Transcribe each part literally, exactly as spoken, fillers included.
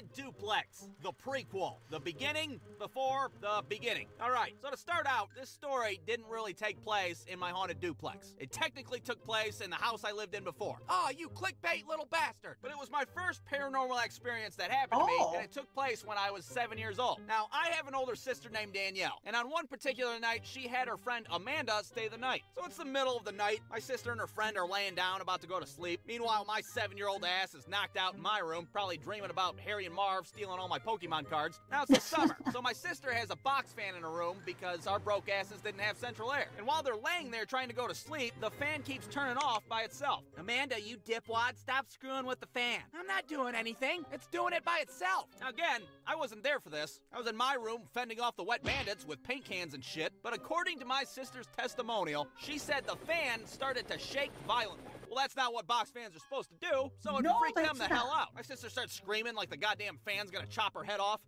Haunted Duplex, the prequel, the beginning before the beginning. All right, so to start out, this story didn't really take place in my haunted duplex. It technically took place in the house I lived in before. Oh, you clickbait little bastard. But it was my first paranormal experience that happened to oh. me, and it took place when I was seven years old. Now, I have an older sister named Danielle, and on one particular night, she had her friend Amanda stay the night. So it's the middle of the night. My sister and her friend are laying down, about to go to sleep. Meanwhile, my seven-year-old ass is knocked out in my room, probably dreaming about Harry and Marv stealing all my Pokemon cards. Now it's the summer, so my sister has a box fan in her room because our broke asses didn't have central air. And while they're laying there trying to go to sleep, the fan keeps turning off by itself. Amanda, you dipwad, stop screwing with the fan. I'm not doing anything. It's doing it by itself. Now again, I wasn't there for this. I was in my room fending off the wet bandits with paint cans and shit, but according to my sister's testimonial, she said the fan started to shake violently. Well, that's not what box fans are supposed to do, so it no, freaked them the not. hell out. My sister starts screaming like the goddamn fan's gonna chop her head off.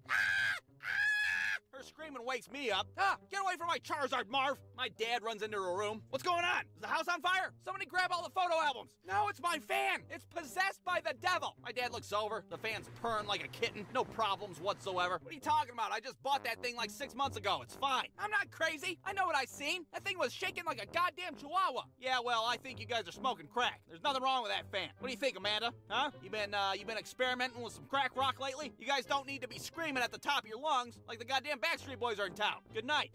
Her screaming wakes me up. Ah, get away from my Charizard, Marv! My dad runs into her room. What's going on? Is the house on fire? Somebody grab all the photo albums. No, it's my fan. It's possessed by the devil. My dad looks over. The fan's purring like a kitten. No problems whatsoever. What are you talking about? I just bought that thing like six months ago. It's fine. I'm not crazy. I know what I seen. That thing was shaking like a goddamn chihuahua. Yeah, well, I think you guys are smoking crack. There's nothing wrong with that fan. What do you think, Amanda? Huh? You been, uh, you been experimenting with some crack rock lately? You guys don't need to be screaming at the top of your lungs like the goddamn Backstreet Boys are in town. Good night.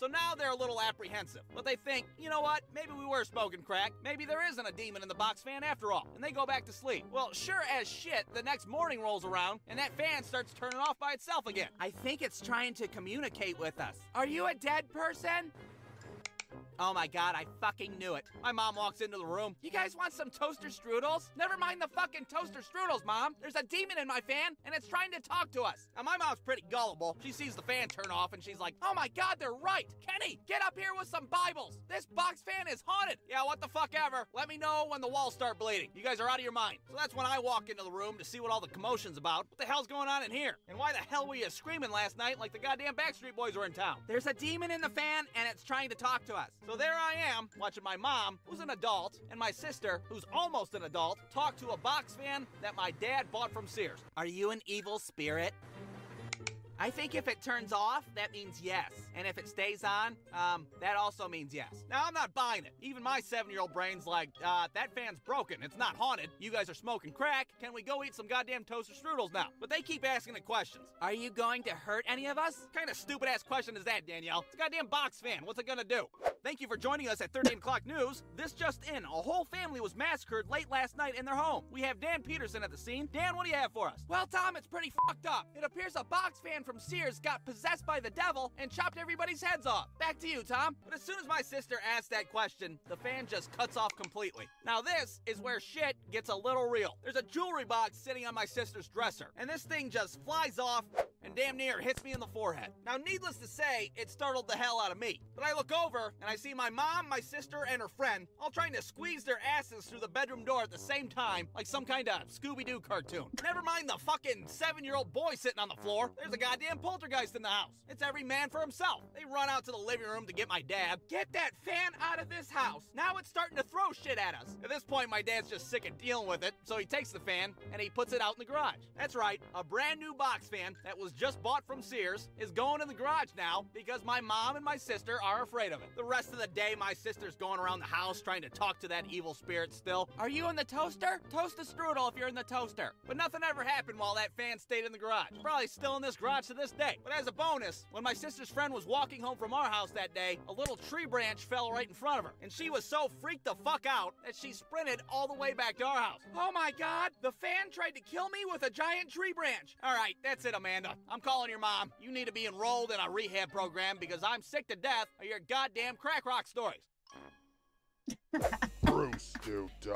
So now they're a little apprehensive, but they think, you know what, maybe we were smoking crack, maybe there isn't a demon in the box fan after all, and they go back to sleep. Well, sure as shit, the next morning rolls around, and that fan starts turning off by itself again. I think it's trying to communicate with us. Are you a dead person? Oh my God, I fucking knew it. My mom walks into the room. You guys want some toaster strudels? Never mind the fucking toaster strudels, Mom. There's a demon in my fan, and it's trying to talk to us. Now, my mom's pretty gullible. She sees the fan turn off, and she's like, oh my God, they're right. Kenny, get up here with some Bibles. This box fan is haunted. Yeah, what the fuck ever. Let me know when the walls start bleeding. You guys are out of your mind. So that's when I walk into the room to see what all the commotion's about. What the hell's going on in here? And why the hell were you screaming last night like the goddamn Backstreet Boys were in town? There's a demon in the fan, and it's trying to talk to us. So there I am, watching my mom, who's an adult, and my sister, who's almost an adult, talk to a box fan that my dad bought from Sears. Are you an evil spirit? I think if it turns off, that means yes. And if it stays on, um, that also means yes. Now, I'm not buying it. Even my seven-year-old brain's like, uh, that fan's broken. It's not haunted. You guys are smoking crack. Can we go eat some goddamn toaster strudels now? But they keep asking the questions. Are you going to hurt any of us? What kind of stupid-ass question is that, Danielle? It's a goddamn box fan. What's it gonna do? Thank you for joining us at thirteen o'clock News. This just in, a whole family was massacred late last night in their home. We have Dan Peterson at the scene. Dan, what do you have for us? Well, Tom, it's pretty fucked up. It appears a box fan from Sears got possessed by the devil and chopped everybody's heads off. Back to you, Tom. But as soon as my sister asked that question, the fan just cuts off completely. Now this is where shit gets a little real. There's a jewelry box sitting on my sister's dresser, and this thing just flies off and damn near hits me in the forehead. Now, needless to say, it startled the hell out of me. But I look over, and I see my mom, my sister, and her friend all trying to squeeze their asses through the bedroom door at the same time, like some kind of Scooby-Doo cartoon. Never mind the fucking seven-year-old boy sitting on the floor. There's a goddamn poltergeist in the house. It's every man for himself. They run out to the living room to get my dad. Get that fan out of this house. Now it's starting to throw shit at us. At this point, my dad's just sick of dealing with it, so he takes the fan, and he puts it out in the garage. That's right, a brand new box fan that was just bought from Sears is going in the garage now because my mom and my sister are afraid of it. The rest of the day, my sister's going around the house trying to talk to that evil spirit still. Are you in the toaster? Toast a strudel if you're in the toaster. But nothing ever happened while that fan stayed in the garage. Probably still in this garage to this day. But as a bonus, when my sister's friend was walking home from our house that day, a little tree branch fell right in front of her. And she was so freaked the fuck out that she sprinted all the way back to our house. Oh my God, the fan tried to kill me with a giant tree branch. All right, that's it, Amanda. I'm calling your mom. You need to be enrolled in a rehab program because I'm sick to death of your goddamn crack rock stories. Bruce, dude.